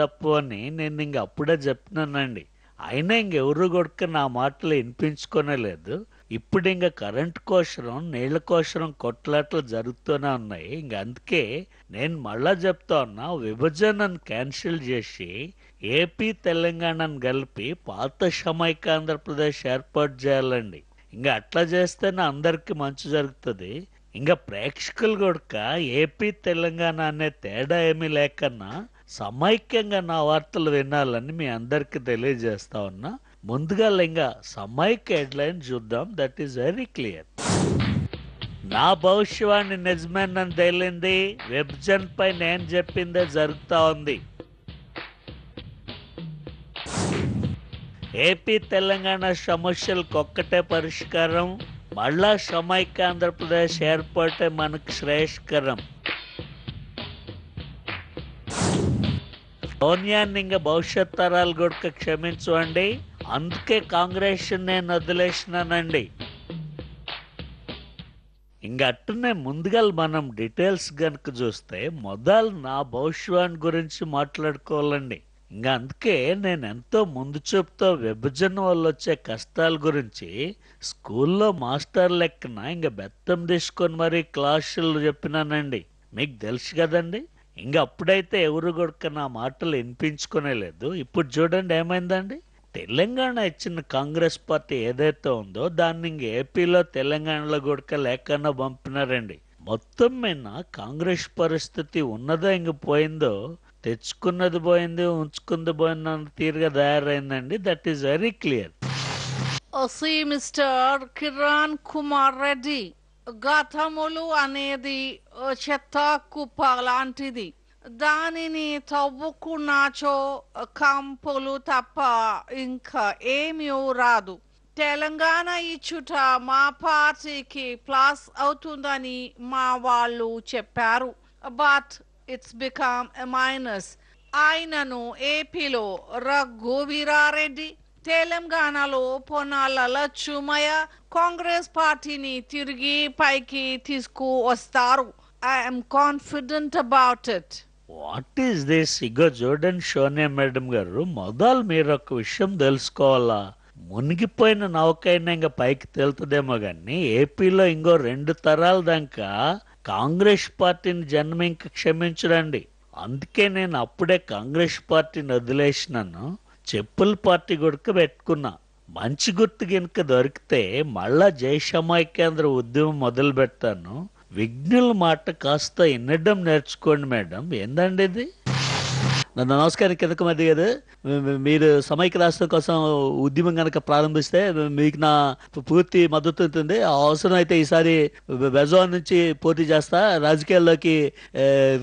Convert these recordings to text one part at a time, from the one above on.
తప్పు అని నేను ఇంక అప్పుడే చెప్తున్నానండి. అయినా ఇంకెవరు కొడుకు నా మాటలు వినిపించుకోలేదు. ఇప్పుడు ఇంకా కరెంట్ కోసరం నీళ్ల కోసరం కొట్లాటలు జరుగుతూనే ఉన్నాయి. ఇంక అందుకే నేను మళ్ళా చెప్తా ఉన్నా, విభజనను క్యాన్సిల్ చేసి ఏపీ తెలంగాణను కలిపి పాత షమైక ఆంధ్రప్రదేశ్ ఏర్పాటు చేయాలండి. ఇంకా అట్లా చేస్తేనే అందరికీ మంచి జరుగుతుంది. ఇంకా ప్రేక్షకులు కూడా ఏపీ తెలంగాణ అనే తేడా ఏమీ లేకన్నా సమైక్యంగా నా వార్తలు వినాలని మీ అందరికీ తెలియజేస్తా ఉన్నా. ముందుగా లింగా సమైక్య హెడ్లైన్ చూద్దాం. That is very clear. నా భవిష్యవాణి నిజమేనని తేలింది. విభజన్ పై నేను చెప్పిందే జరుగుతూ ఉంది. ఏపీ తెలంగాణ సమస్యలకు ఒక్కటే పరిష్కారం, మళ్ళా సమైక్య ఆంధ్రప్రదేశ్ ఏర్పాటే మనకు శ్రేయస్కరం. సోనియాని ఇంకా భవిష్యత్ తరాలు కూడా క్షమించండి, అందుకే కాంగ్రెస్ నేను వదిలేసినానండి. ఇంకా అట్టునే ముందుగా మనం డీటెయిల్స్ కనుక చూస్తే మొదలు నా భవిష్యవాణి గురించి మాట్లాడుకోవాలండి. ఇంకా అందుకే నేను ఎంతో ముందు చూపుతో విభజన వల్ల వచ్చే కష్టాల గురించి స్కూల్లో మాస్టర్ లెక్కన ఇంకా బెత్తం తీసుకొని మరీ క్లాసులు చెప్పినానండి. మీకు తెలుసు కదండి. ఇంకా అప్పుడైతే ఎవరు కూడా నా మాటలు వినిపించుకునేలేదు. ఇప్పుడు చూడండి ఏమైందండి. తెలంగాణ ఇచ్చిన కాంగ్రెస్ పార్టీ ఏదైతే ఉందో దాన్ని ఇంక ఏపీలో తెలంగాణలో కూడా లేకుండా పంపినారండి. మొత్తం మీద కాంగ్రెస్ పరిస్థితి ఉన్నదో ఇంక పోయిందో, తెచ్చుకున్నది పోయింది ఉంచుకుంది పోయింది అన్న తీరుగా తయారైందండి. That is very clear. Mister Kiran Kumar Reddy, గతములు అనేది చెత్త కుప్ప లాంటిది. దానిని తవ్వుకున్నాచో కంపులు తప్ప ఇంకా ఏమీ రాదు. తెలంగాణ ఇచ్చుట మా పార్టీకి ప్లస్ అవుతుందని మా వాళ్ళు చెప్పారు, but it's become a minus. ఆయనను ఏపీలో రఘు వీరారెడ్డి, తెలంగాణలో పొన్నాల లక్ష్మయ్య కాంగ్రెస్ పార్టీని తిరిగి పైకి తీసుకువస్తారు. I'm confident about it. What is this? ఇగో జోర్డన్ సోనియా మేడం గారు, మొదలు మీరు ఒక విషయం తెలుసుకోవాలా. మునిగిపోయిన నౌకైనా ఇంకా పైకి తెలుతుందేమో కానీ ఏపీలో ఇంకో 2 తరాల దాకా కాంగ్రెస్ పార్టీని జన్మ ఇంక క్షమించడండి. అందుకే నేను అప్పుడే కాంగ్రెస్ పార్టీని వదిలేసినాను, చెప్పుల పార్టీ కూడా పెట్టుకున్నా. మంచి గుర్తు కనుక దొరికితే మళ్ళా జైషమైకేంద్ర ఉద్యమం మొదలు పెడతాను. విఘ్నుల మాట కాస్త వినడం నేర్చుకోండి మేడం. ఏందండి ఇది? నమస్కారం. కిందకు మధ్య కదా మీరు సమైక్య రాష్ట్రం కోసం ఉద్యమం కనుక ప్రారంభిస్తే మీకు నా పూర్తి మద్దతు ఉంటుంది. అవసరం అయితే ఈసారి బెజవాన్ నుంచి పోటీ చేస్తా, రాజకీయాల్లోకి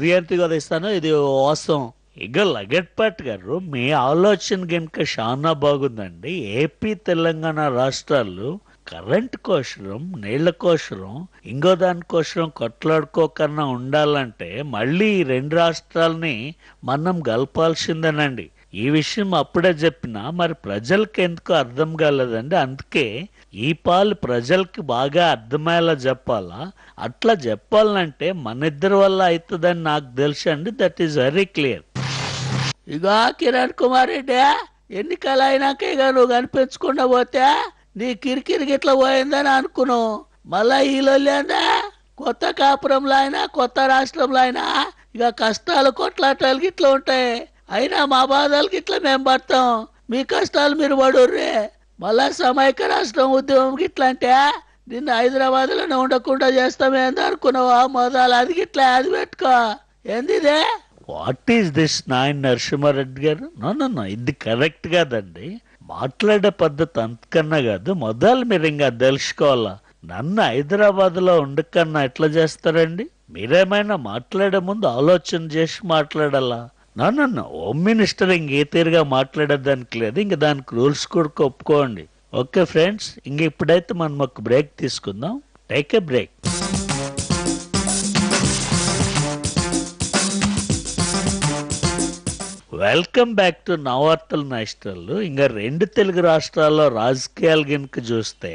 రియంట్రీ కూడా ఇస్తాను. ఇది వాస్తవం. ఇక లగట్పాట్ గారు, మీ ఆలోచన కనుక చాలా బాగుందండి. ఏపీ తెలంగాణ రాష్ట్రాలు కరెంట్ కోసరం నీళ్ల కోసరం ఇంకో దాని కోసరం కొట్లాడుకోకన్నా ఉండాలంటే మళ్ళీ 2 రాష్ట్రాలని మనం గలపాల్సిందేనండి. ఈ విషయం అప్పుడే చెప్పినా మరి ప్రజలకు ఎందుకు అర్థం కాలేదండి. అందుకే ఈ పాలు ప్రజలకు బాగా అర్థమయ్యేలా చెప్పాలా. అట్లా చెప్పాలంటే మన ఇద్దరి వల్ల అవుతుందని నాకు తెలుసండి. That is very clear. ఇగో కిరణ్ కుమార్ రెడ్డి, ఎన్నికలు అయినాక ఇక నువ్వు కనిపించకుండా పోతే నీ కిరికిరి గిట్ల పోయిందని అనుకున్నావు. మళ్ళా ఈలో లేదా కొత్త కాపురంలో అయినా కొత్త రాష్ట్రంలో అయినా ఇక కష్టాలు కొట్లాటాలు గిట్లా ఉంటాయి. అయినా మా బాధలు గిట్లా మేము పడతాం, మీ కష్టాలు మీరు పడుర్రే. మళ్ళా సమైక్య రాష్ట్రం ఉద్యమం గిట్ల అంటే నిన్ను హైదరాబాద్లోనే ఉండకుండా చేస్తామేంది అనుకున్నావా? మొదలు అది గిట్లా అది పెట్టుకో. ఏందిదే? వాట్ ఈస్ దిస్ నాయన్ నరసింహారెడ్డి గారు? నన్ను ఇది కరెక్ట్ కాదండి. మాట్లాడే పద్ధతి అంతకన్నా కాదు. మొదలు మీరు ఇంకా తెలుసుకోవాలా. నన్ను హైదరాబాద్లో ఉండకన్నా ఎట్లా చేస్తారండి? మీరేమైనా మాట్లాడే ముందు ఆలోచన చేసి మాట్లాడాలా. నన్ను హోమ్ మినిస్టర్ ఇంకే తీరుగా మాట్లాడేదానికి లేదు. ఇంక దానికి రూల్స్ కూడా ఒప్పుకోండి. ఓకే ఫ్రెండ్స్, ఇంక ఇప్పుడైతే మనం ఒక బ్రేక్ తీసుకుందాం. Take a break. Welcome back to నవార్తల నేషనల్. ఇంకా 2 తెలుగు రాష్ట్రాల్లో రాజకీయాలు కనుక చూస్తే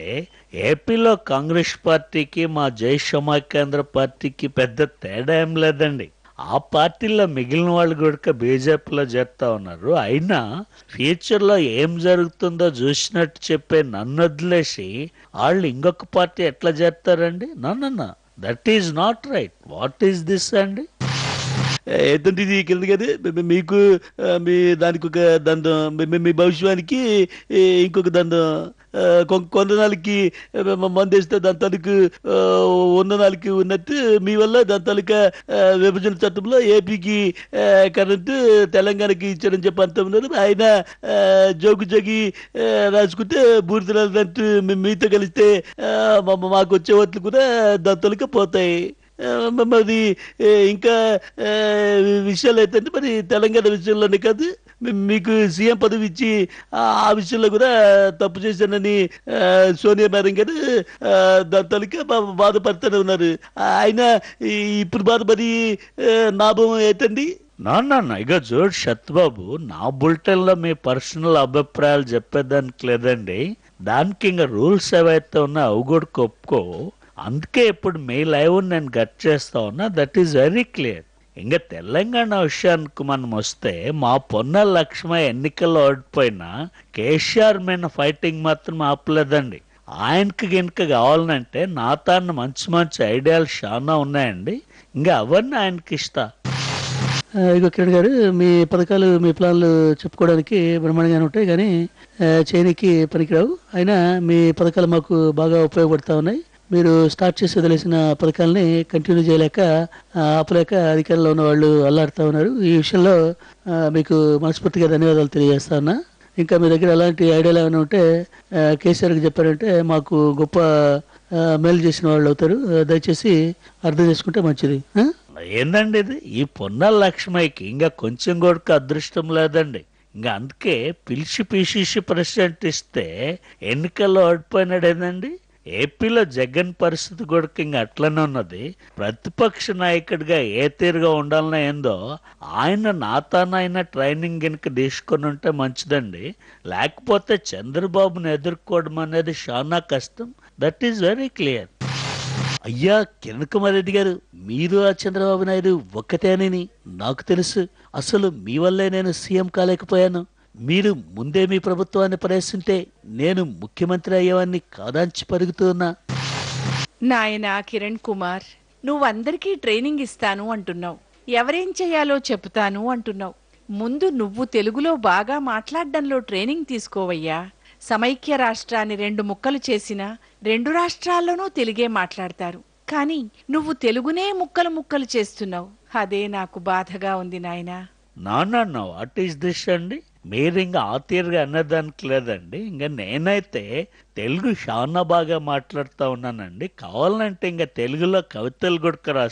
ఏపీలో కాంగ్రెస్ పార్టీకి మా జై సమాఖ్య కేంద్ర పార్టీకి పెద్ద తేడా ఏం లేదండి. ఆ పార్టీలో మిగిలిన వాళ్ళు కూడా బీజేపీలో చేస్తా ఉన్నారు. అయినా ఫ్యూచర్లో ఏం జరుగుతుందో చూసినట్టు చెప్పే నన్ను వదిలేసి వాళ్ళు ఇంకొక పార్టీ ఎట్లా చేస్తారండి? నన్న that is not right. What is this అండి? ఏంటంటే ఇది కింద కదా మీకు మీ దానికి ఒక దండం, మీ భవిష్యానికి ఇంకొక దండం, కొందనాలకి మందేస్తే దాని తాలూకు వందనాలకి ఉన్నట్టు మీ వల్ల దాని తాలూకా విభజన చట్టంలో ఏపీకి కరెంటు తెలంగాణకి ఇచ్చారని చెప్పి అంత ఉన్నారు. ఆయన జోగు జోగి రాసుకుంటే బూడిదలంటూ మీతో కలిస్తే మాకు వచ్చే ఓట్లు కూడా దాని తాలూకా పోతాయి. మరి ఇంకా విషయాలు ఏంటంటే మరి తెలంగాణ విషయంలోనే కాదు, మీకు సీఎం పదవి ఇచ్చి ఆ విషయంలో కూడా తప్పు చేశానని సోనియా మేడం గారు దాని తలకే బాధపడుతూనే ఉన్నారు. ఆయన ఇప్పుడు బాధ మరి నాభం ఏంటండి? నాన్న ఇక చూడు సత్యబాబు, నా బులెటిన్లో మీ పర్సనల్ అభిప్రాయాలు చెప్పేదానికి లేదండి. దానికి ఇంకా రూల్స్ ఏవైతే ఉన్నాయో అవి కూడా ఒప్పుకో. అందుకే ఇప్పుడు మీ లైవ్ నేను గట్ చేస్తా ఉన్నా. That is very clear. ఇంకా తెలంగాణ విషయానికి మనం వస్తే మా పొన్నెల లక్ష్మయ్య ఎన్నికల్లో ఓడిపోయినా కేసీఆర్ మీద ఫైటింగ్ మాత్రం ఆపలేదండి. ఆయనకి కనుక కావాలనంటే నా తాను మంచి మంచి ఐడియాలు చాలా ఉన్నాయండి. ఇంకా అవన్నీ ఆయనకి ఇస్తా. ఇక కిరణ్ గారు, మీ పథకాలు మీ ప్లాన్లు చెప్పుకోవడానికి బ్రహ్మాండంగానే ఉంటాయి, కానీ చేయనికి పనికిరావు. అయినా మీ పథకాలు మాకు బాగా ఉపయోగపడతా ఉన్నాయి. మీరు స్టార్ట్ చేసి వదిలేసిన పథకాలని కంటిన్యూ చేయలేక ఆపలేక అధికారంలో ఉన్న వాళ్ళు అల్లాడుతూ ఉన్నారు. ఈ విషయంలో మీకు మనస్ఫూర్తిగా ధన్యవాదాలు తెలియజేస్తా ఉన్నా. ఇంకా మీ దగ్గర అలాంటి ఐడియాలు ఏమైనా ఉంటే కేసీఆర్కి చెప్పారంటే మాకు గొప్ప మేలు చేసిన వాళ్ళు అవుతారు. దయచేసి అర్థం చేసుకుంటే మంచిది. ఏందండి ఇది? ఈ పొన్నాల లక్ష్మయ్యకి ఇంకా కొంచెం కూడా అదృష్టం లేదండి. ఇంకా అందుకే పిలిచి పిసిసి ప్రెసిడెంట్ ఇస్తే ఎన్నికల్లో ఓడిపోయినాడు. ఏందండి, ఏపీలో జగన్ పరిస్థితి కూడా ఇంకా అట్లనే ఉన్నది. ప్రతిపక్ష నాయకుడిగా ఏ తీరుగా ఉండాలనే ఏందో ఆయన నాతానైనా ట్రైనింగ్ కనుక తీసుకొని ఉంటే మంచిదండి. లేకపోతే చంద్రబాబును ఎదుర్కోవడం అనేది చాలా కష్టం. That is very clear. అయ్యా కిరణ్ కుమార్ రెడ్డి గారు, మీరు ఆ చంద్రబాబు నాయుడు ఒక్కతేనని నాకు తెలుసు. అసలు మీ వల్లే నేను సీఎం కాలేకపోయాను. మీరు ముందే మీ ప్రభుత్వాన్ని ప్రవేశింటే నేను ముఖ్యమంత్రి అయ్యేవాన్ని కాదాంచి పరుగుతున్నా. నాయనా కిరణ్ కుమార్, నువ్వందరికీ ట్రైనింగ్ ఇస్తాను అంటున్నావు, ఎవరేం చేయాలో చెప్తాను అంటున్నావు. ముందు నువ్వు తెలుగులో బాగా మాట్లాడడంలో ట్రైనింగ్ తీసుకోవయ్యా. సమైక్య రాష్ట్రాన్ని రెండు ముక్కలు చేసినా రెండు రాష్ట్రాల్లోనూ తెలుగే మాట్లాడతారు, కానీ నువ్వు తెలుగునే ముక్కలు ముక్కలు చేస్తున్నావు. అదే నాకు బాధగా ఉంది నాయనా. నాన్న వాట్ ఈస్ దిస్ అండి? మీరు ఇంకా ఆతీరుగా అన్నదానికి లేదండి. ఇంకా నేనైతే తెలుగు చాలా బాగా మాట్లాడుతూ ఉన్నానండి. కావాలంటే ఇంకా తెలుగులో కవితలు కూడా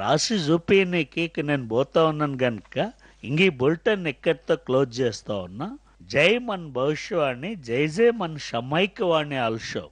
రాసి చూపినీకి నేను పోతా ఉన్నాను. కనుక ఇంక ఈ బులెటిన్ ఎక్కడితో క్లోజ్ చేస్తా ఉన్నా. జై మన భవిష్యవాణి, జై జై మన సమైక్యవాణి ఆల్సో.